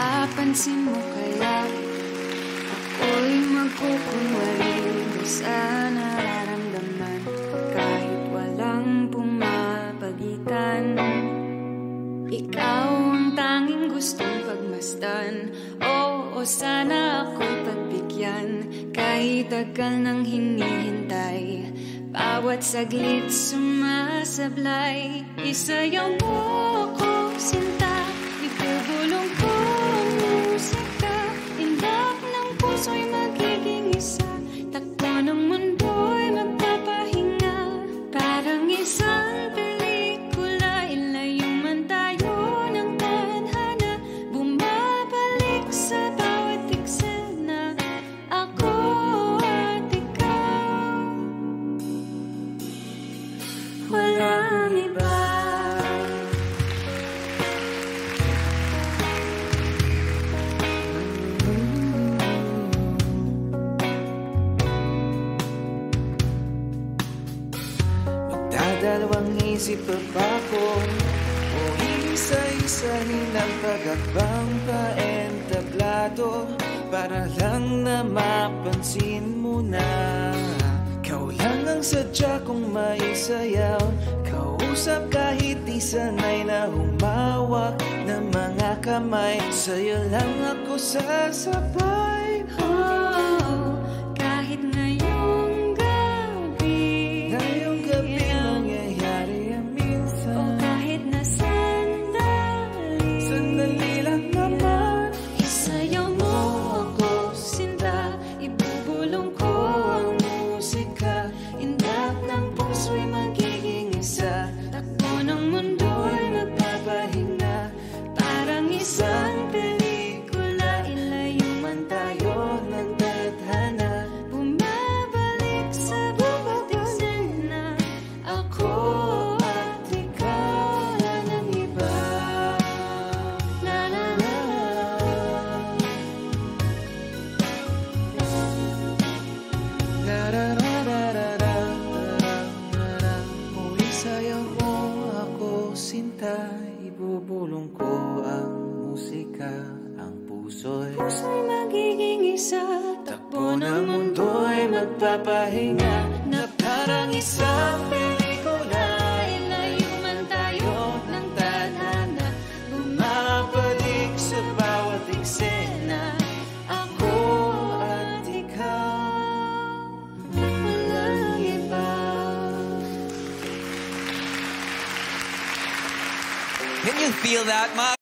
Napapansin mo kaya ako'y magkukunwari sa nararamdaman kahit walang pumapagitan. Ikaw ang tanging gustong pagmasdan. Oo, sana ako'y pagbigyan kahit tagal nang hinihintay. Bawat saglit sumasablay, isayaw mo ako sinta, ipagulong ko ang musika, indak ng puso'y magiging isa, takbo ng mundo'y magpapahinga, parang isang pelikula, ilayo man tayo ng tanhana, bumabalik sa bawat eksena, ako at ikaw, walang iba. Dalawang isip pa ba ko o isa-isahin ang pag-akbang paentablado para lang na mapansin mo na ikaw lang ang sadya kong maisayaw, kausap kahit di sanay na humawak ng mga kamay, sa'yo lang ako sasabay. Oh, kahit ngayong gabi, ngayong gabi isang pelikula, ilayo man tayo ng tadhana, bumabalik sa bawat eksena, ako at ikaw ng iba. La la la la la la la la la la. O isayaw mo ako sinta, ibubulong ko ang musika, ang puso'y magiging isa, takbo ng mundo'y magpapahinga, na parang isang pelikula, ilayo man tayo ng tadhana, bumabalik sa bawat eksena, ako at ikaw, walang iba. Can you feel that, Mom?